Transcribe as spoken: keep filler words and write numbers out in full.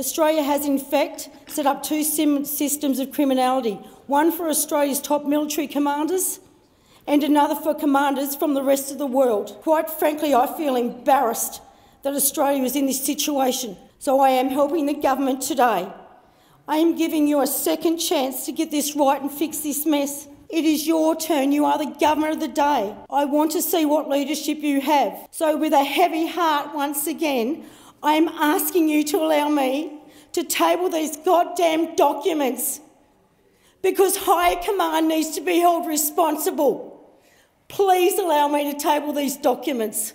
Australia has, in fact, set up two systems of criminality, one for Australia's top military commanders and another for commanders from the rest of the world. Quite frankly, I feel embarrassed that Australia is in this situation, so I am helping the government today. I am giving you a second chance to get this right and fix this mess. It is your turn. You are the governor of the day. I want to see what leadership you have. So with a heavy heart once again, I am asking you to allow me to table these goddamn documents, because higher command needs to be held responsible. Please allow me to table these documents.